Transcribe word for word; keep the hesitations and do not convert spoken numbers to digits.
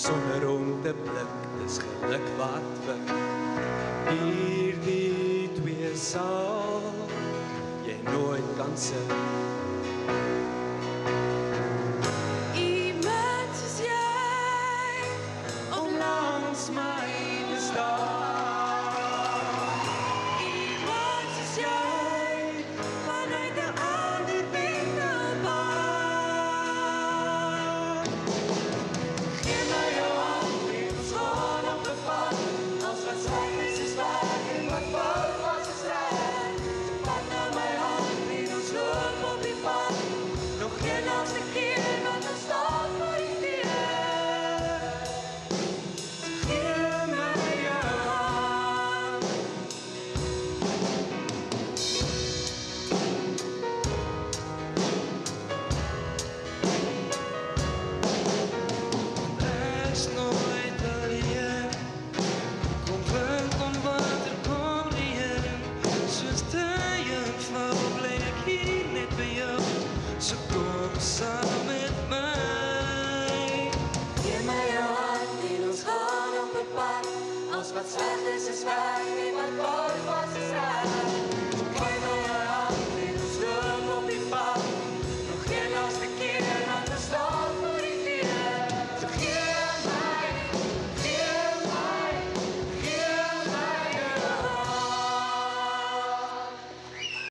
Sonder om te blik, dis geluk wat wik. Hier die twee sal jy nooit kan sit. Iemand soos jy om langs my te staan. Iemand soos jy vanuit die ander winkelbaan. Wat slecht is, is waar niemand was.